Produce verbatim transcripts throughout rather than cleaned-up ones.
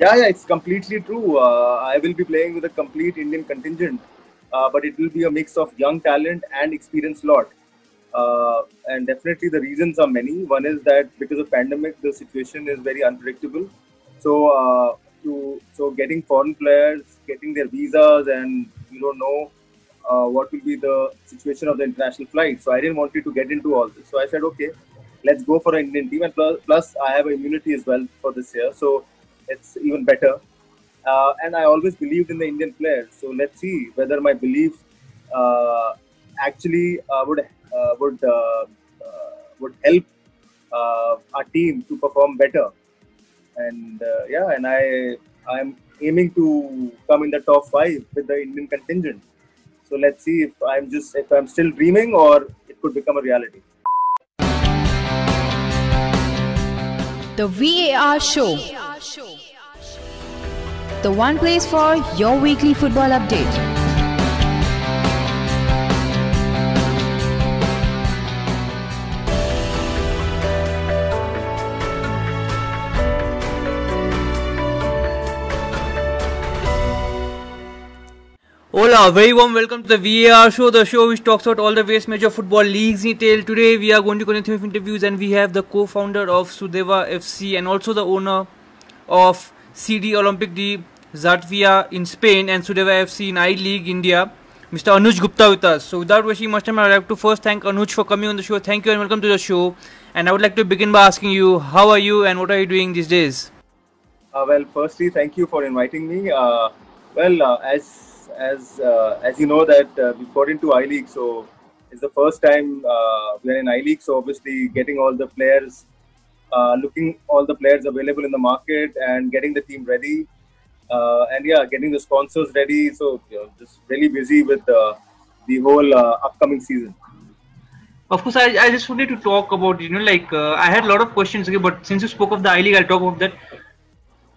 Yeah, yeah, it's completely true. Uh, I will be playing with a complete Indian contingent, uh, but it will be a mix of young talent and experienced lot. Uh, and definitely the reasons are many. One is that because of pandemic, the situation is very unpredictable. So, uh, to so getting foreign players, getting their visas, and you don't know uh, what will be the situation of the international flight. So I didn't want it to get into all this. So I said, okay, let's go for an Indian team. And plus, plus I have immunity as well for this year. So it's even better, uh, and I always believed in the Indian players. So let's see whether my belief uh, actually uh, would uh, would uh, uh, would help uh, our team to perform better. And uh, yeah, and I I am aiming to come in the top five with the Indian contingent. So let's see if I'm just if I'm still dreaming or it could become a reality. The V A R Show. The one place for your weekly football update. Hola, very warm welcome to the V A R Show, the show which talks about all the various major football leagues in detail. Today we are going to continue with interviews, and we have the co-founder of Sudeva F C and also the owner of C D Olimpic De Xativa in Spain and Sudeva F C in I League India, Mister Anuj Gupta with us. So without wasting much time, I would like to first thank Anuj for coming on the show. Thank you and welcome to the show. And I would like to begin by asking you, how are you and what are you doing these days? Uh, well, firstly, thank you for inviting me. Uh, well, uh, as as uh, as you know that uh, we got into I League, so it's the first time uh, we are in I League. So obviously, getting all the players. Uh, looking all the players available in the market and getting the team ready, uh, and yeah, getting the sponsors ready. So you know, just really busy with uh, the whole uh, upcoming season. Of course, I, I just wanted to talk about, you know, like uh, I had a lot of questions, okay, but since you spoke of the I League, I'll talk about that.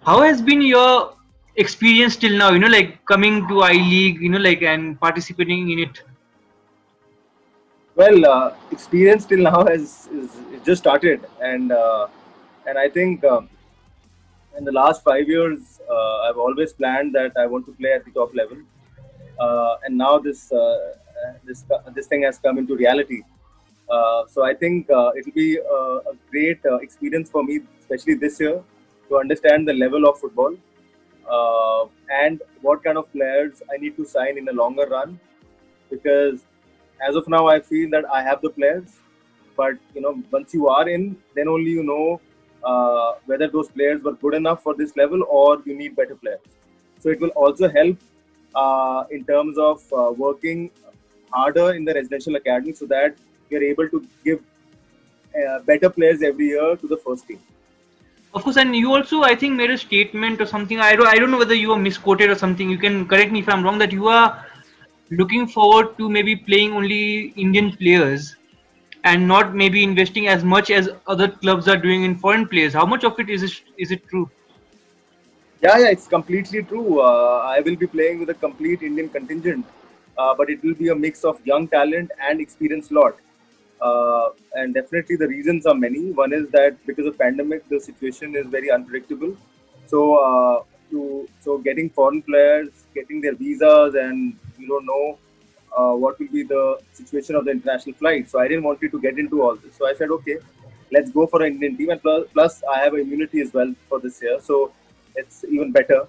How has been your experience till now? You know, like coming to I League, you know, like and participating in it. Well, uh, experience till now has is, is just started, and uh, and I think um, in the last five years uh, I've always planned that I want to play at the top level, uh, and now this uh, this this thing has come into reality. Uh, so I think uh, it'll be uh, a great uh, experience for me, especially this year, to understand the level of football uh, and what kind of players I need to sign in the longer run, because as of now, I feel that I have the players, but you know, once you are in, then only you know uh, whether those players were good enough for this level or you need better players. So it will also help uh, in terms of uh, working harder in the residential academy so that you're able to give uh, better players every year to the first team. Of course, and you also, I think, made a statement or something. I don't, I don't know whether you were misquoted or something. You can correct me if I'm wrong, that you are looking forward to maybe playing only Indian players and not maybe investing as much as other clubs are doing in foreign players. How much of it is it, is it true? Yeah, yeah, it's completely true. Uh, I will be playing with a complete Indian contingent, uh, but it will be a mix of young talent and experienced lot. Uh, and definitely the reasons are many. One is that because of pandemic, the situation is very unpredictable. So, uh, to, so getting foreign players, getting their visas, and you don't know uh, what will be the situation of the international flight. So I didn't want it to get into all this. So I said, okay, let's go for an Indian team. And plus, plus I have immunity as well for this year. So it's even better.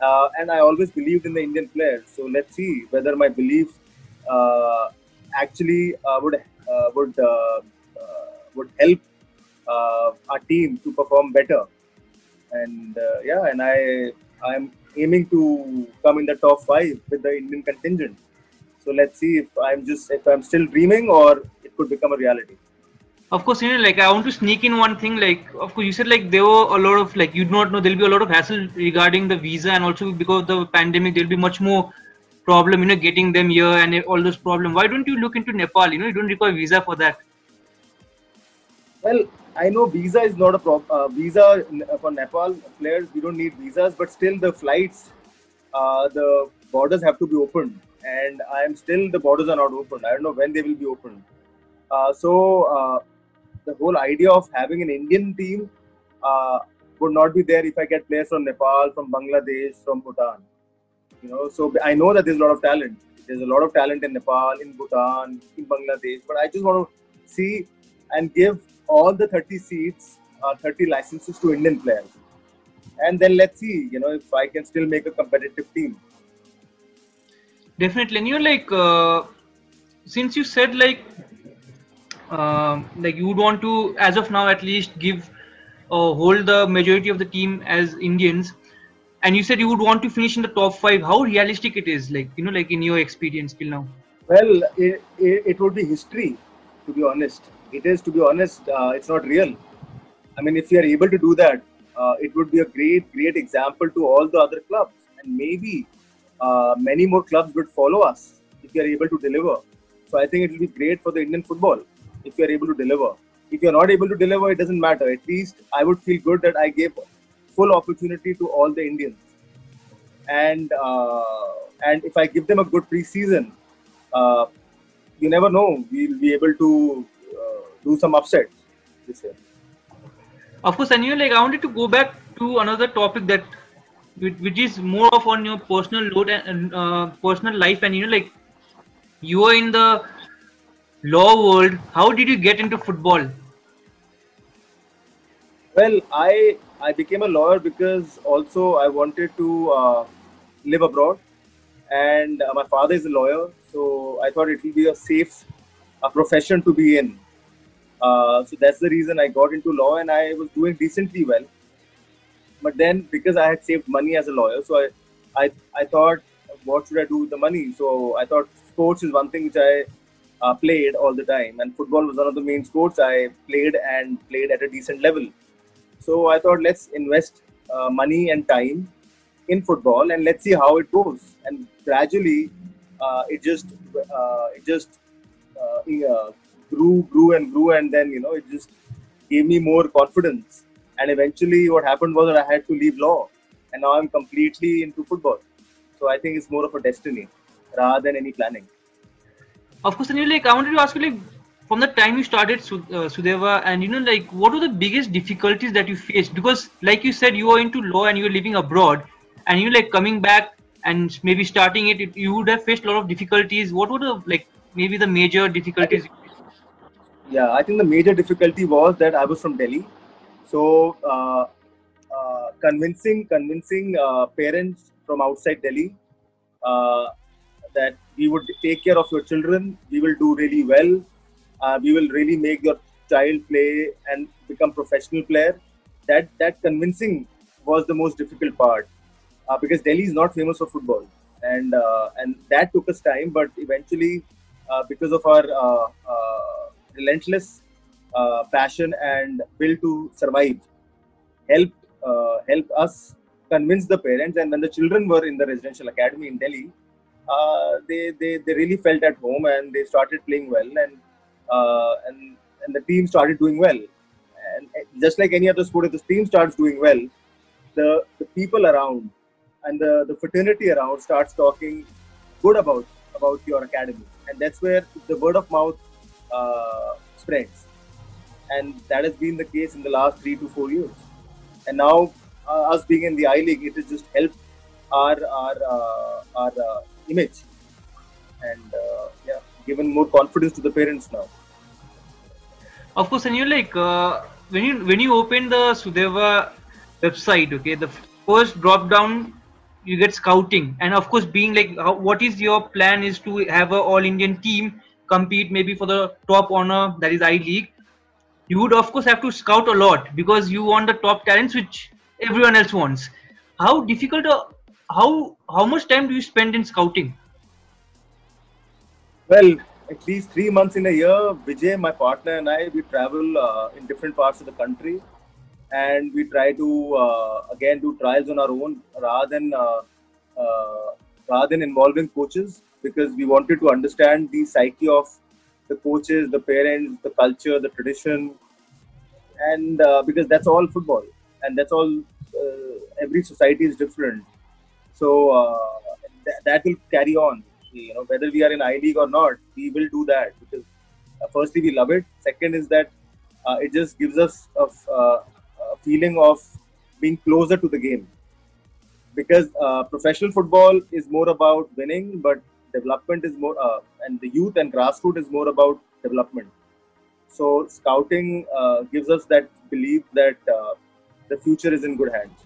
Uh, and I always believed in the Indian players. So let's see whether my belief uh, actually uh, would uh, would uh, uh, would help uh, our team to perform better. And uh, yeah, and I I am aiming to come in the top five with the Indian contingent. So let's see if I'm just if I'm still dreaming or it could become a reality. Of course, you know, like I want to sneak in one thing. Like, of course, you said like there were a lot of like you do not know there'll be a lot of hassle regarding the visa, and also because of the pandemic there'll be much more problem, you know, getting them here and all those problems. Why don't you look into Nepal? You know, you don't require visa for that. Well, I know visa is not a problem. Uh, visa for Nepal players, we don't need visas, but still the flights, uh, the borders have to be opened, and I am still the borders are not open. I don't know when they will be opened. Uh, so uh, the whole idea of having an Indian team, uh, would not be there if I get players from Nepal, from Bangladesh, from Bhutan. You know, so I know that there's a lot of talent. There's a lot of talent in Nepal, in Bhutan, in Bangladesh. But I just want to see and give all the thirty seats, uh, thirty licenses to Indian players. And then let's see, you know, if I can still make a competitive team. Definitely. And you're like, uh, since you said like, uh, like you would want to, as of now at least, give or uh, hold the majority of the team as Indians. And you said you would want to finish in the top five. How realistic it is, like, you know, like in your experience till now? Well, it, it, it would be history, to be honest. It is, to be honest, uh, it's not real. I mean, if you are able to do that, uh, it would be a great, great example to all the other clubs. And maybe uh, many more clubs would follow us if you are able to deliver. So I think it will be great for the Indian football if you are able to deliver. If you are not able to deliver, it doesn't matter. At least I would feel good that I gave full opportunity to all the Indians, and uh, and if I give them a good pre-season, uh, you never know, we'll be able to uh, do some upsets this year. Of course, and you like I wanted to go back to another topic that which is more of on your personal load and uh, personal life, and you know like you are in the law world. How did you get into football? Well, I. I became a lawyer because also I wanted to uh, live abroad, and uh, my father is a lawyer, so I thought it will be a safe a profession to be in. Uh, so that's the reason I got into law, and I was doing decently well. But then because I had saved money as a lawyer, so I, I, I thought, what should I do with the money? So I thought sports is one thing which I uh, played all the time, and football was one of the main sports I played and played at a decent level. So I thought, let's invest uh, money and time in football and let's see how it goes. And gradually, uh, it just uh, it just uh, uh, grew, grew and grew. And then, you know, it just gave me more confidence. And eventually what happened was that I had to leave law. And now I'm completely into football. So I think it's more of a destiny rather than any planning. Of course, Anil, like, I wanted to ask you, like, from the time you started uh, Sudeva, and you know, like, what were the biggest difficulties that you faced? Because, like you said, you are into law and you are living abroad, and you like coming back and maybe starting it, it. You would have faced a lot of difficulties. What were the like maybe the major difficulties? I think, yeah, I think the major difficulty was that I was from Delhi, so uh, uh, convincing convincing uh, parents from outside Delhi uh, that we would take care of your children, we will do really well. Uh, we will really make your child play and become professional player. That that convincing was the most difficult part uh, because Delhi is not famous for football, and uh, and that took us time. But eventually, uh, because of our uh, uh, relentless uh, passion and will to survive, helped uh, helped us convince the parents. And when the children were in the residential academy in Delhi, uh, they they they really felt at home and they started playing well, and. Uh, and, and the team started doing well, and just like any other sport, if the team starts doing well, the, the people around and the, the fraternity around starts talking good about about your academy, and that's where the word of mouth uh, spreads, and that has been the case in the last three to four years. And now uh, us being in the I League, it has just helped our our uh, our uh, image, and uh, yeah, given more confidence to the parents now. Of course, and you like uh, when you when you open the Sudeva website, okay, the first drop down you get scouting, and of course, being like, how, what is your plan is to have a all Indian team compete maybe for the top honor, that is I League. You would of course have to scout a lot because you want the top talents which everyone else wants. How difficult? Uh, how how much time do you spend in scouting? Well, at least three months in a year, Vijay, my partner, and I, we travel uh, in different parts of the country, and we try to uh, again do trials on our own rather than uh, uh, rather than involving coaches, because we wanted to understand the psyche of the coaches, the parents, the culture, the tradition, and uh, because that's all football, and that's all uh, every society is different, so uh, th that will carry on. You know, whether we are in I League or not, we will do that because uh, firstly we love it. Second is that uh, it just gives us a, uh, a feeling of being closer to the game. Because uh, professional football is more about winning, but development is more, uh, and the youth and grassroots is more about development. So scouting uh, gives us that belief that uh, the future is in good hands.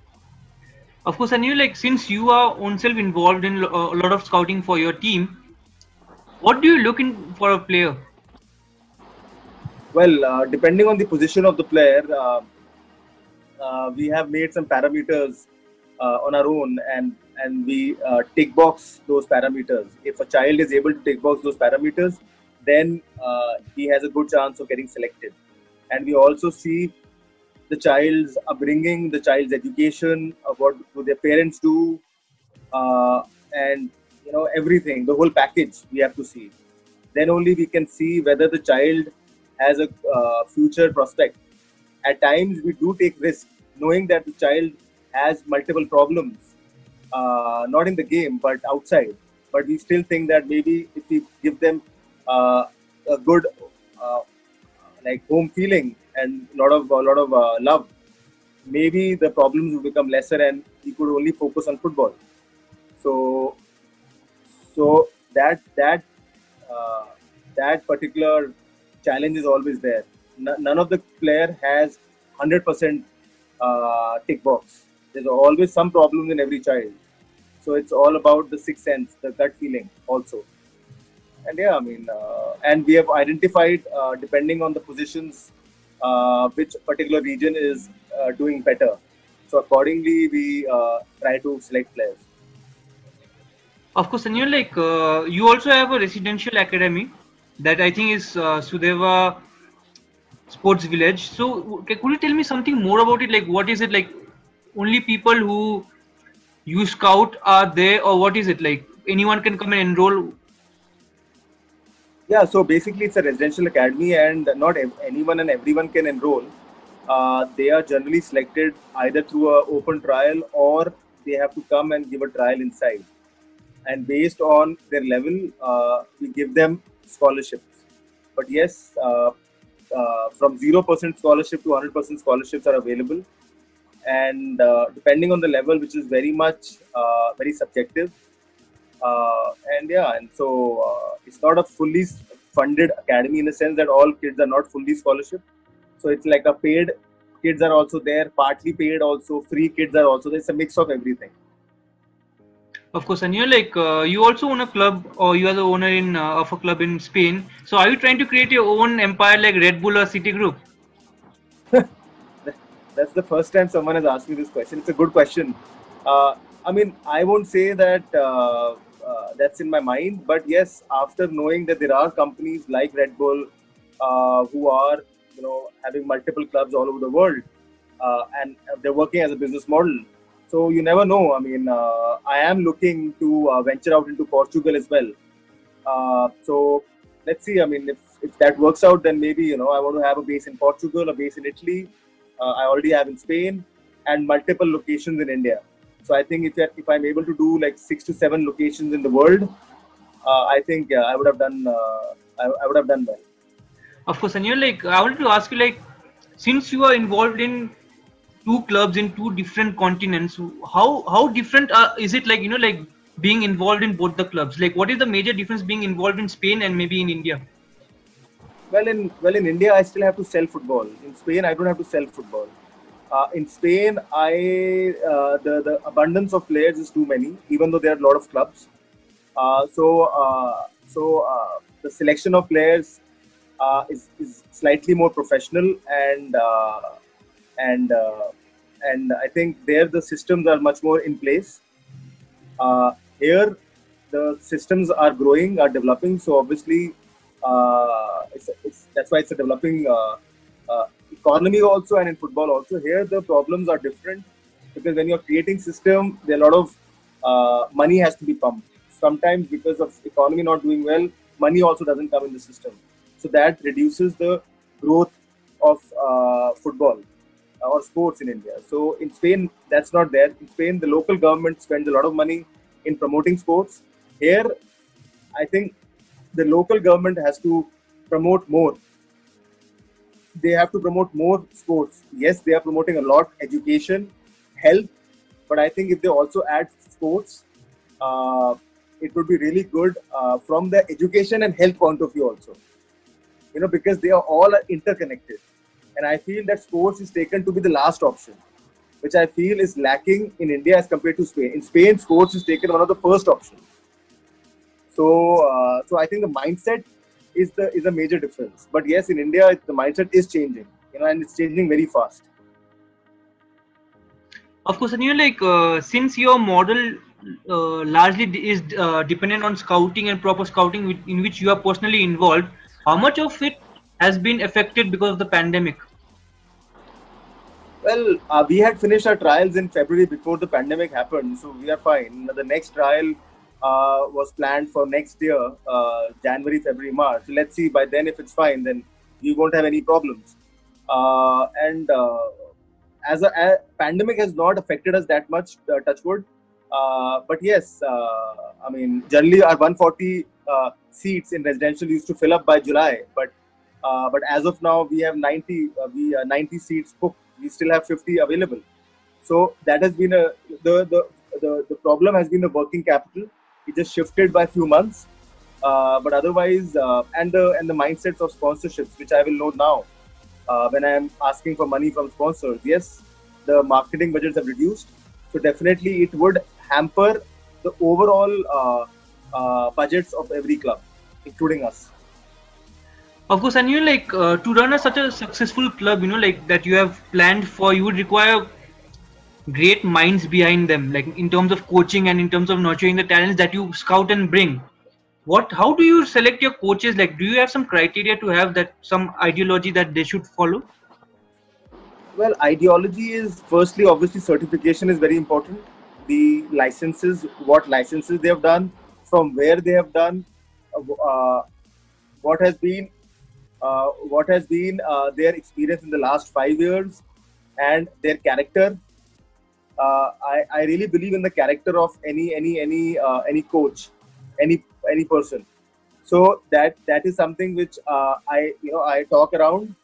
Of course, Anu, like since you are yourself involved in a lot of scouting for your team, what do you look in for a player? Well, uh, depending on the position of the player, uh, uh, we have made some parameters uh, on our own, and and we uh, tick box those parameters. If a child is able to tick box those parameters, then uh, he has a good chance of getting selected. And we also see the child's upbringing, the child's education, uh, what do their parents do, uh, and you know everything, the whole package we have to see. Then only we can see whether the child has a uh, future prospect. At times we do take risks, knowing that the child has multiple problems, uh, not in the game but outside. But we still think that maybe if we give them uh, a good uh, like home feeling and lot of a lot of uh, love, maybe the problems will become lesser and he could only focus on football. So, so that that uh, that particular challenge is always there. N none of the player has one hundred percent uh, tick box. There's always some problems in every child. So it's all about the sixth sense, the gut feeling also. And yeah, I mean, uh, and we have identified uh, depending on the positions, Uh, which particular region is uh, doing better. So accordingly, we uh, try to select players. Of course, and you like uh, you also have a residential academy that I think is uh, Sudeva Sports Village. So okay, could you tell me something more about it? Like, what is it like? Only people who you scout are there, or what is it like? Anyone can come and enroll. Yeah, so basically it's a residential academy and not anyone and everyone can enroll. Uh, they are generally selected either through an open trial or they have to come and give a trial inside. And based on their level, uh, we give them scholarships. But yes, uh, uh, from zero percent scholarship to one hundred percent scholarships are available. And uh, depending on the level, which is very much, uh, very subjective. Uh, and yeah, and so uh, it's not a fully funded academy in the sense that all kids are not fully scholarship. So it's like a paid kids are also there, partly paid also, free kids are also there. It's a mix of everything. Of course, and you're like uh, you also own a club, or you are the owner in uh, of a club in Spain. So are you trying to create your own empire like Red Bull or Citigroup? That's the first time someone has asked me this question. It's a good question. Uh, I mean, I won't say that uh, uh, that's in my mind, but yes, after knowing that there are companies like Red Bull uh, who are, you know, having multiple clubs all over the world, uh, and they're working as a business model. So you never know. I mean, uh, I am looking to uh, venture out into Portugal as well. Uh, so let's see. I mean, if if that works out, then maybe you know I want to have a base in Portugal, a base in Italy. Uh, I already have in Spain, and multiple locations in India. So I think if, if I'm able to do like six to seven locations in the world, uh, I think yeah, I would have done uh, I, I would have done well. Of course, and you're like I wanted to ask you like, since you are involved in two clubs in two different continents, how how different uh, is it like you know like being involved in both the clubs? Like what is the major difference being involved in Spain and maybe in India? Well, in well in India I still have to sell football. In Spain I don't have to sell football. Uh, in Spain, I uh, the the abundance of players is too many, even though there are a lot of clubs. Uh, so uh, so uh, the selection of players uh, is is slightly more professional, and uh, and uh, and I think there the systems are much more in place. Uh, here, the systems are growing, are developing. So obviously, uh, it's, it's that's why it's a developing. Uh, uh, Economy also, and in football also. Here the problems are different because when you're creating system, there are a lot of uh, money has to be pumped. Sometimes because of economy not doing well, money also doesn't come in the system. So that reduces the growth of uh, football or sports in India. So in Spain, that's not there. In Spain, the local government spends a lot of money in promoting sports. Here, I think the local government has to promote more. They have to promote more sports. Yes, they are promoting a lot education help, but I think if they also add sports, uh, it would be really good uh, from the education and health point of view also. You know, because they are all interconnected, and I feel that sports is taken to be the last option, which I feel is lacking in India as compared to Spain. In Spain, sports is taken one of the first options. So, uh, so I think the mindset is the is a major difference. But yes, in India, the mindset is changing. You know, and it's changing very fast. Of course, and you know, like uh, since your model uh, largely is uh, dependent on scouting and proper scouting, in which you are personally involved, how much of it has been affected because of the pandemic? Well, uh, we had finished our trials in February before the pandemic happened, so we are fine. The next trial uh, was planned for next year, uh, January, February, March. So let's see by then if it's fine, then we won't have any problems. Uh, and uh, as a as pandemic has not affected us that much, uh, touchwood. Uh, but yes, uh, I mean, generally our one forty uh, seats in residential used to fill up by July, but uh, but as of now we have ninety uh, we uh, ninety seats booked. We still have fifty available, so that has been a the the the, the problem has been the working capital. It just shifted by a few months, uh, but otherwise uh, and the and the mindsets of sponsorships, which I will know now uh, when I am asking for money from sponsors. Yes, the marketing budgets have reduced, so definitely it would hamper the overall uh, uh, budgets of every club, including us. Of course, and you know, like uh, to run a such a successful club, you know, like that you have planned for, you would require great minds behind them, like in terms of coaching and in terms of nurturing the talents that you scout and bring. What, how do you select your coaches? Like, do you have some criteria to have that, some ideology that they should follow? Well, ideology is firstly, obviously, certification is very important. The licenses, what licenses they have done, from where they have done, uh, what has been. Uh, what has been uh, their experience in the last five years and their character. Uh, I, I really believe in the character of any any any uh, any coach, any any person. So that that is something which uh, I you know I talk around,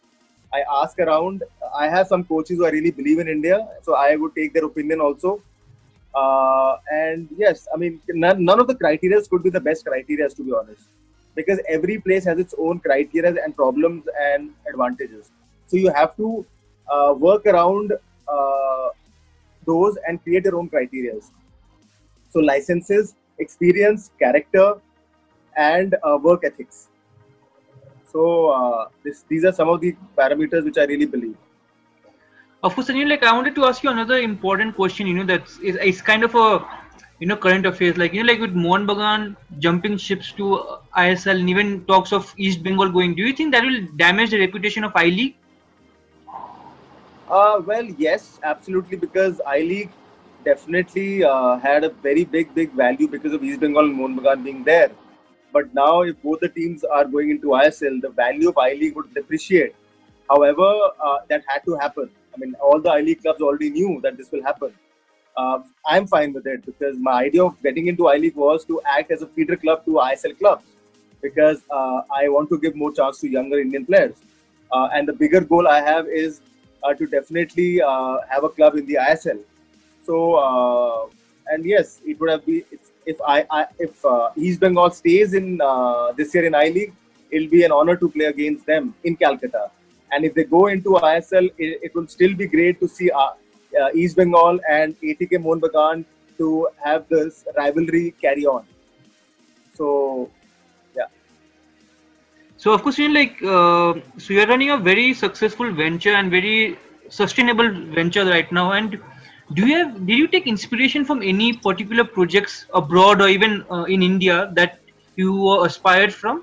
I ask around. I have some coaches who I really believe in India, so I would take their opinion also. Uh, and yes, I mean none, none of the criteria could be the best criteria, to be honest. Because every place has its own criteria and problems and advantages. So you have to uh, work around uh, those and create your own criteria. So licenses, experience, character, and uh, work ethics. So uh, this, these are some of the parameters which I really believe. Of course, Anil, like I wanted to ask you another important question. You know, that is, is kind of a you know, current affairs, like, you know, like with Mohun Bagan jumping ships to I S L and even talks of East Bengal going, do you think that will damage the reputation of I League? Uh, well, yes, absolutely, because I League definitely uh, had a very big, big value because of East Bengal and Mohun Bagan being there. But now if both the teams are going into I S L, the value of I League would depreciate. However, uh, that had to happen. I mean, all the I League clubs already knew that this will happen. Uh, I'm fine with it because my idea of getting into I League was to act as a feeder club to I S L clubs because uh, I want to give more chance to younger Indian players. Uh, and the bigger goal I have is uh, to definitely uh, have a club in the I S L. So, uh, and yes, it would have been if I, I if uh, East Bengal stays in uh, this year in I League, it'll be an honor to play against them in Calcutta. And if they go into I S L, it, it will still be great to see. Uh, Uh, East Bengal and A T K Mohunbagan to have this rivalry carry on. So, yeah. So, of course, you know, like uh, so you are running a very successful venture and very sustainable venture right now. And do you have did you take inspiration from any particular projects abroad or even uh, in India that you uh, aspired from?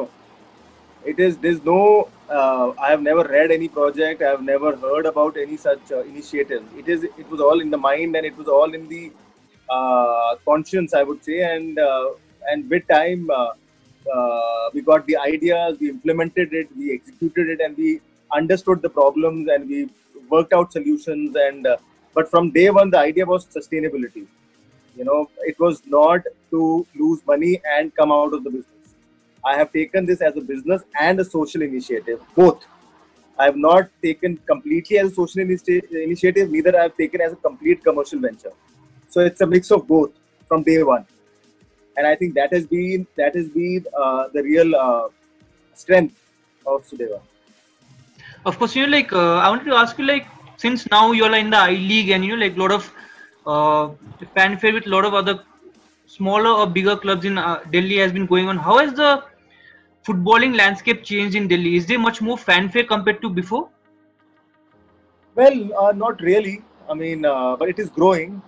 No, it is there's no. Uh, I have never read any project. I have never heard about any such uh, initiatives. It is, it was all in the mind, and it was all in the uh, conscience, I would say. And uh, and with time, uh, uh, we got the ideas, we implemented it, we executed it, and we understood the problems, and we worked out solutions. And uh, but from day one, the idea was sustainability. You know, it was not to lose money and come out of the business. I have taken this as a business and a social initiative, both. I have not taken completely as a social initiative, neither I have taken as a complete commercial venture. So it's a mix of both from day one, and I think that has been that has been uh, the real uh, strength of Sudeva. Of course, you know, like uh, I wanted to ask you, like since now you are in the I League and you know, like lot of uh, fanfare with lot of other smaller or bigger clubs in uh, Delhi has been going on. How has the footballing landscape changed in Delhi? Is there much more fanfare compared to before? Well, uh, not really. I mean, uh, but it is growing.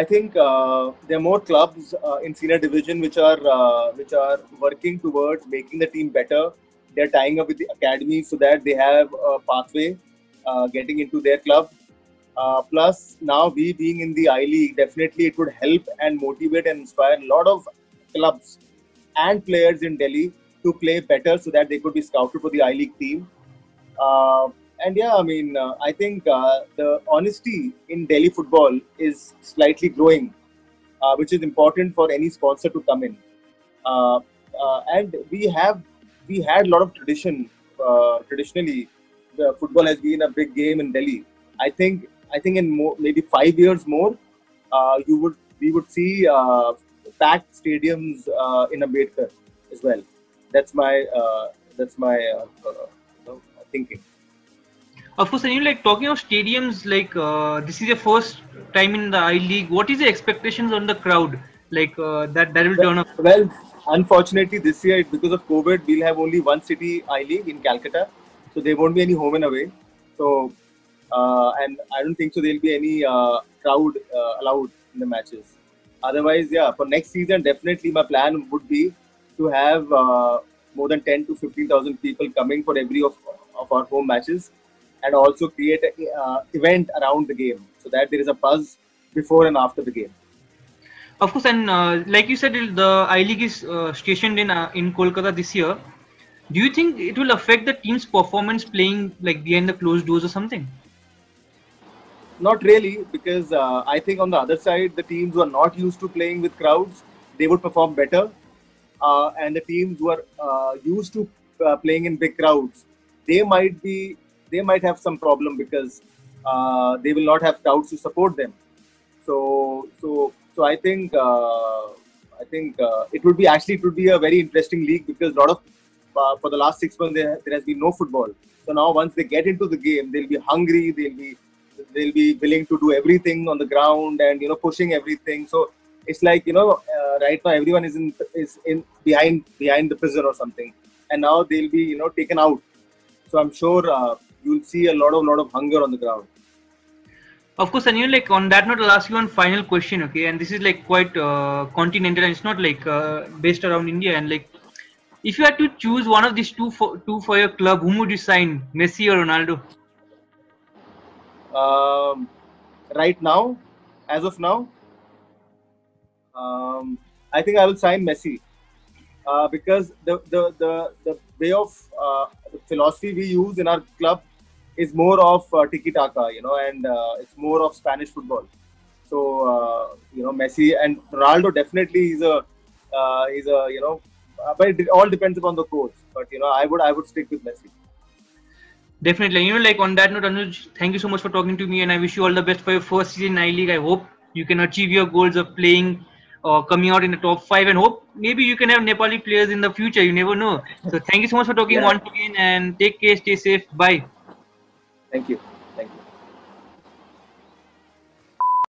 I think uh, there are more clubs uh, in senior division which are uh, which are working towards making the team better. They are tying up with the academy so that they have a pathway uh, getting into their club. Uh, plus, now we being in the I League, definitely it would help and motivate and inspire a lot of clubs and players in Delhi to play better, so that they could be scouted for the I League team. Uh, and yeah, I mean, uh, I think uh, the honesty in Delhi football is slightly growing, uh, which is important for any sponsor to come in. Uh, uh, and we have we had a lot of tradition. Uh, traditionally, the football has been a big game in Delhi. I think I think in more, maybe five years more, uh, you would we would see uh, packed stadiums uh, in Ambedkar as well. That's my uh, that's my uh, uh, thinking. Of course, and you like talking of stadiums. Like uh, this is your first time in the I League. What is the expectations on the crowd? Like uh, that that will well, turn up. Well, unfortunately, this year because of COVID, we'll have only one city I League in Calcutta, so there won't be any home and away. So uh, and I don't think so. There'll be any uh, crowd uh, allowed in the matches. Otherwise, yeah, for next season, definitely my plan would be to have uh, more than ten to fifteen thousand people coming for every of, of our home matches, and also create an uh, event around the game so that there is a buzz before and after the game. Of course, and uh, like you said, the I League is uh, stationed in uh, in Kolkata this year. Do you think it will affect the team's performance playing like behind the closed doors or something? Not really, because uh, I think on the other side, the teams who are not used to playing with crowds, they would perform better. Uh, and the teams who are uh, used to uh, playing in big crowds, they might be, they might have some problem because uh, they will not have crowds to support them. So, so, so I think, uh, I think uh, it would be actually it would be a very interesting league, because a lot of uh, for the last six months there, there has been no football. So now once they get into the game, they'll be hungry. They'll be, they'll be willing to do everything on the ground and you know pushing everything. So. It's like you know, uh, right now everyone is in is in behind behind the prison or something, and now they'll be you know taken out. So I'm sure uh, you'll see a lot of lot of hunger on the ground. Of course, and you like on that note, I'll ask you one final question, okay? And this is like quite uh, continental, and it's not like uh, based around India. And like, if you had to choose one of these two for two for your club, whom would you sign, Messi or Ronaldo? Um, right now, as of now. Um, I think I will sign Messi uh, because the, the the the way of uh, the philosophy we use in our club is more of uh, Tiki Taka, you know, and uh, it's more of Spanish football. So uh, you know, Messi and Ronaldo definitely is a uh, is a you know, but it all depends upon the coach. But you know, I would I would stick with Messi. Definitely, you know, like on that note, Anuj, thank you so much for talking to me, and I wish you all the best for your first season in I League. I hope you can achieve your goals of playing. Uh, coming out in the top five, and hope maybe you can have Nepali players in the future. You never know. So thank you so much for talking yeah. once again, and take care, stay safe, bye. Thank you.